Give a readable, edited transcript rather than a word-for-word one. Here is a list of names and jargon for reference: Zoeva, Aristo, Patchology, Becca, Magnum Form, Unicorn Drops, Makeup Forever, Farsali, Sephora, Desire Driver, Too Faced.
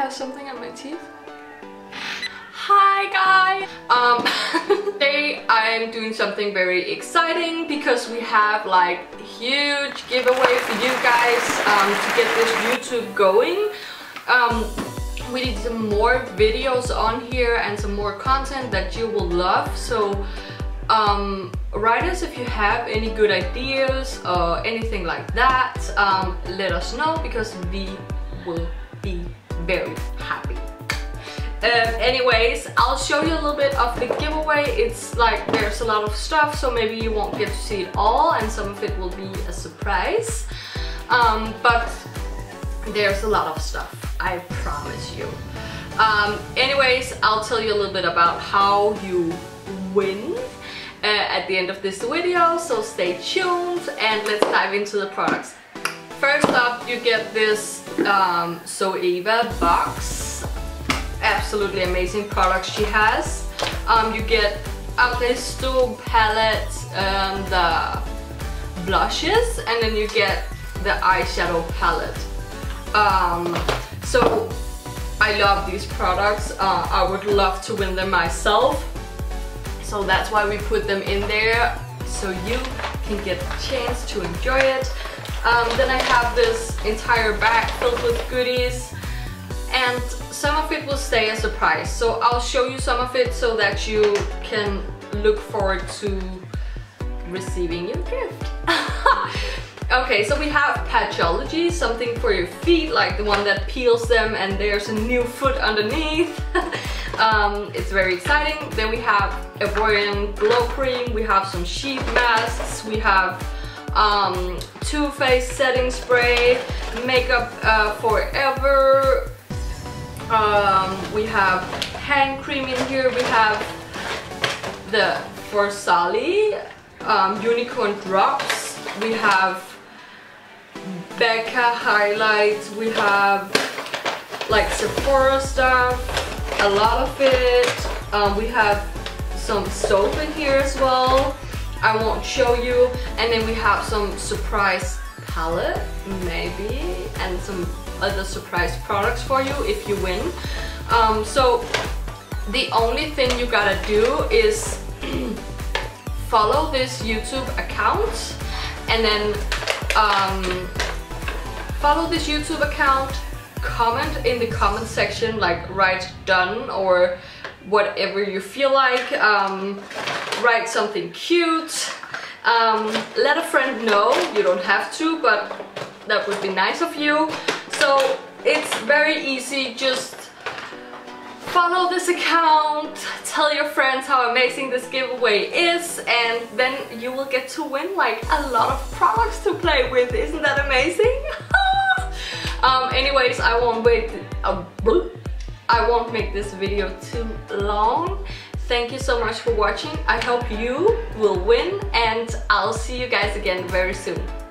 have something on my teeth. Hi guys! Today I'm doing something very exciting because we have like a huge giveaway for you guys to get this YouTube going. We need some more videos on here and some more content that you will love. So write us if you have any good ideas or anything like that. Let us know because we will be very happy. Anyways, I'll show you a little bit of the giveaway. It's like there's a lot of stuff, so maybe you won't get to see it all and some of it will be a surprise. But there's a lot of stuff, I promise you. Anyways, I'll tell you a little bit about how you win at the end of this video, so stay tuned and let's dive into the products. First up, you get this Zoeva box. Absolutely amazing products she has. You get Aristo palette, the blushes, and then you get the eyeshadow palette. So I love these products. I would love to win them myself, so that's why we put them in there, so you can get a chance to enjoy it. Then I have this entire bag filled with goodies, and some of it will stay a surprise, so I'll show you some of it so that you can look forward to receiving your gift. Okay, so we have Patchology, something for your feet, like the one that peels them and there's a new foot underneath. It's very exciting. Then we have Aquarium Glow Cream, we have some sheet masks, we have Too Faced Setting Spray, Makeup Forever, we have hand cream in here, we have the Farsali, Unicorn Drops, we have Becca highlights, we have like Sephora stuff, a lot of it. We have some soap in here as well, I won't show you. And then we have some surprise palette maybe, and some other surprise products for you if you win. So the only thing you gotta do is follow this YouTube account, and then follow this YouTube account, comment in the comment section, like write done or whatever you feel like, write something cute, let a friend know, you don't have to, but that would be nice of you. So it's very easy, just follow this account, tell your friends how amazing this giveaway is, and then you will get to win like a lot of products to play with. Isn't that amazing? Anyways, I won't make this video too long. Thank you so much for watching. I hope you will win, and I'll see you guys again very soon.